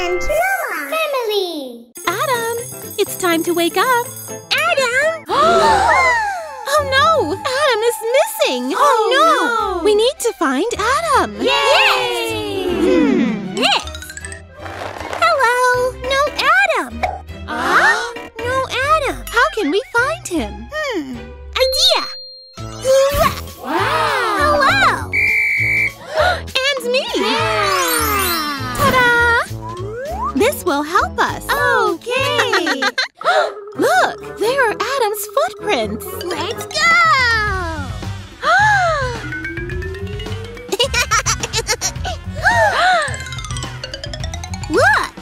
and Noah! Family! Adam! It's time to wake up! Adam! Oh no! Adam is missing! Oh no! We need to find Adam! Yay! Yes! Hello! No Adam! No Adam! How can we find him? Idea! Wow! Hello! And me! Yeah. Ta-da! This will help us! Okay! Look! There are Adam's footprints! Let's go! Look!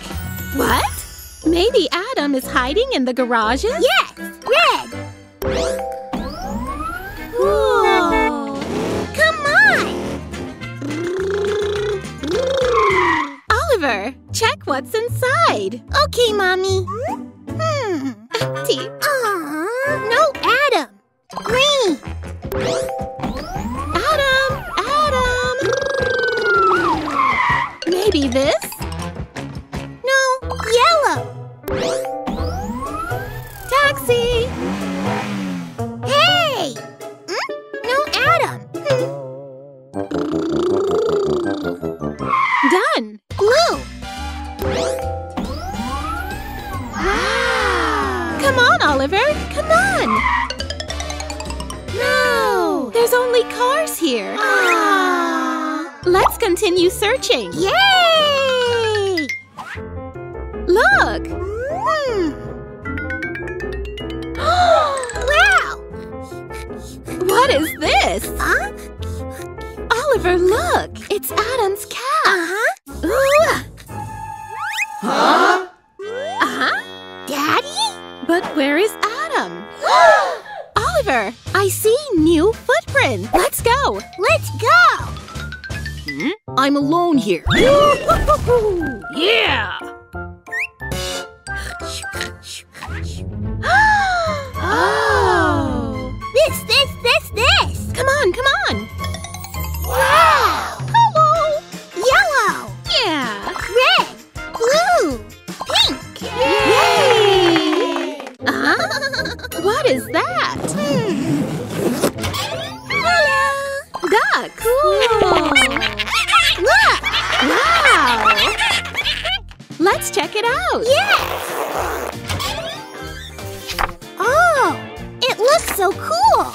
What? Maybe Adam is hiding in the garages? Yes! Red! Whoa! Come on! Oliver, check what's inside! Okay, Mommy! Empty! No Adam! Green! Adam! Adam! Maybe this? No, yellow! Taxi! Done! Blue! Wow! Come on, Oliver! Come on! No! There's only cars here! Aww. Let's continue searching! Yay! Look! Wow! What is this? Huh? Oliver, look! It's Adam's cat! Uh-huh! Huh? Uh-huh? Daddy? But where is Adam? Oliver, I see new footprint! Let's go! Let's go! I'm alone here! Yeah! Oh! This! Come on, come on! Wow! Hello! Yellow! Yeah! Red! Blue! Pink! Yay! What is that? Hello! Ducks! Cool! Look! Wow! Let's check it out! Yes! Oh! It looks so cool!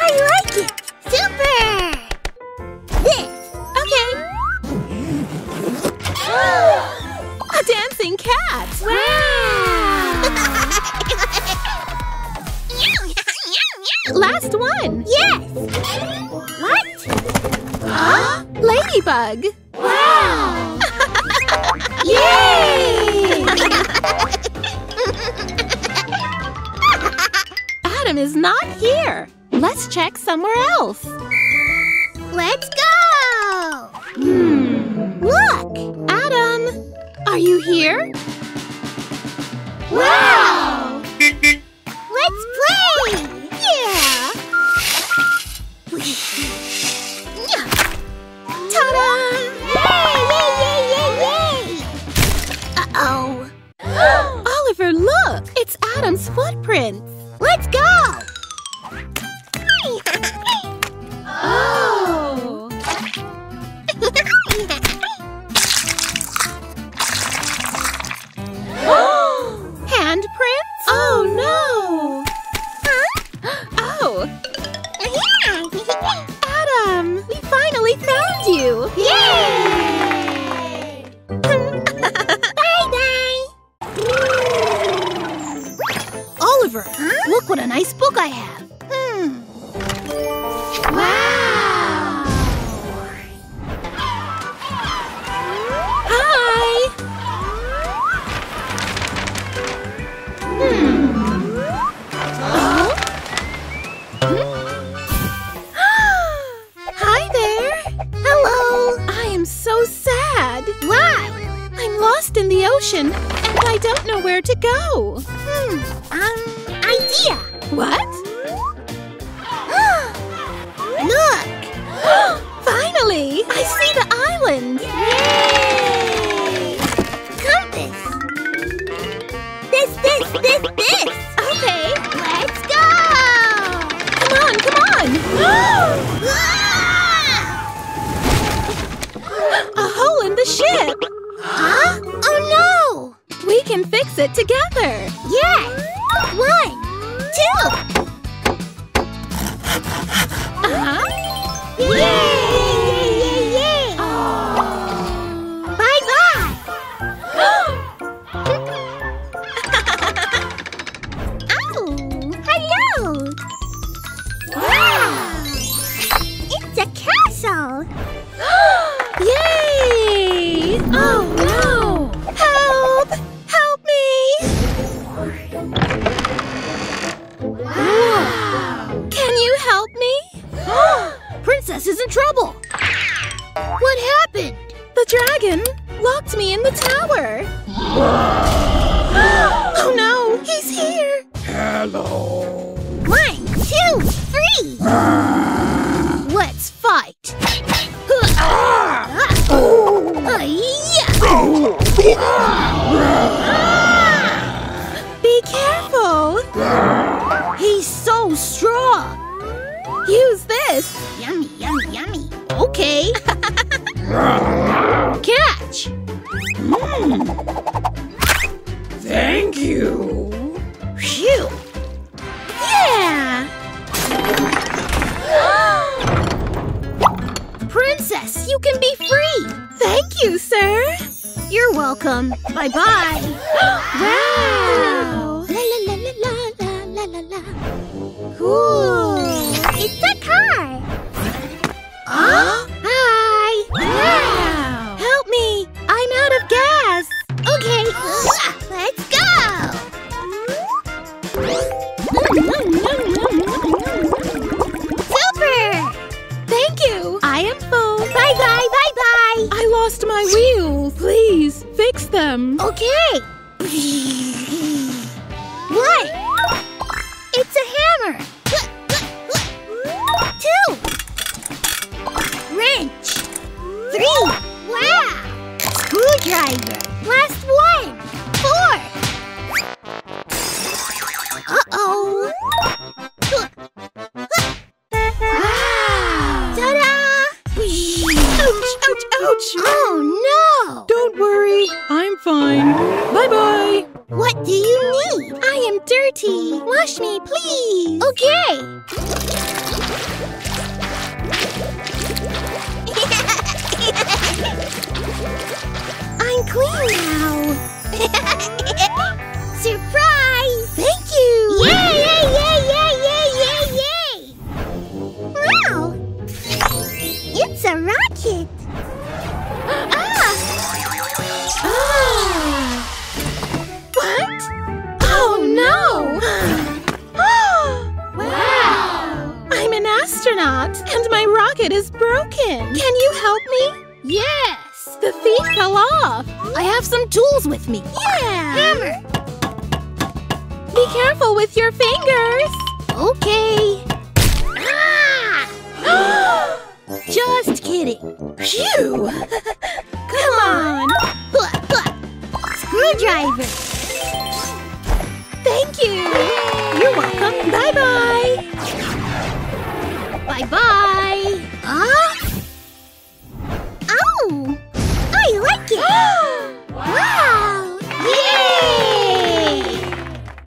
I like it! Super! This! Okay! A dancing cat! Wow! Last one! Yes! What? Huh? Ladybug! Wow! Yay! Adam is not here! Let's check somewhere else. Let's go! Look! Adam! Are you here? Wow! Let's play! Yeah! Ta-da! Yay! Uh-oh! Oliver, look! It's Adam's footprints! Let's go! Oh! Handprints? Oh no! Oh! Adam! We finally found you! Yay! Bye-bye! Oliver, look what a nice book I have! Wow! Hi! Oh? Hi there! Hello! I am so sad! Why? I'm lost in the ocean and I don't know where to go! Idea! What? Look! Finally! Lily! I see the island! Yay! Compass! This! Okay, let's go! Come on! A hole in the ship! Huh? Oh no! We can fix it together! Yes! 1, 2! Yay! Bye-bye! Oh! Hello! Wow! It's a castle! Yay! Oh no! Help! Help me! Wow! Can you help me? Princess is in trouble! What happened? The dragon locked me in the tower! Oh no! He's here! Hello! 1, 2, 3! Let's fight! Be careful! He's so strong! Use this! Yummy! Okay! Catch! Thank you! Phew! Yeah! Princess, you can be free! Thank you, sir! You're welcome! Bye-bye! Wow! La-la-la-la-la-la-la-la! Cool! It's a car! Huh? Hi! Wow! Help me! I'm out of gas! Okay! Let's go! Super! Thank you! I am full! Bye-bye! I lost my wheels! Please, fix them! Okay! 1! It's a hammer! 2! Wrench! 3! Wow! Screwdriver! Last one! 4! Uh-oh! Wow! Ta-da! Ouch! Oh, no! Don't worry, I'm fine. Bye-bye! What do you need? I am dirty! Wash me, please! Okay! I'm clean now! Surprise! Thank you! Yay! Wow! It's a rocket! What? Oh no! Wow! I'm an astronaut and my rocket is broken! Can you help me? Yes! The feet fell off! I have some tools with me! Yeah! Hammer! Be careful with your fingers! Okay! Ah! Just kidding! Phew! Come on! Screwdriver! Thank you! You're welcome! Bye-bye! Bye-bye!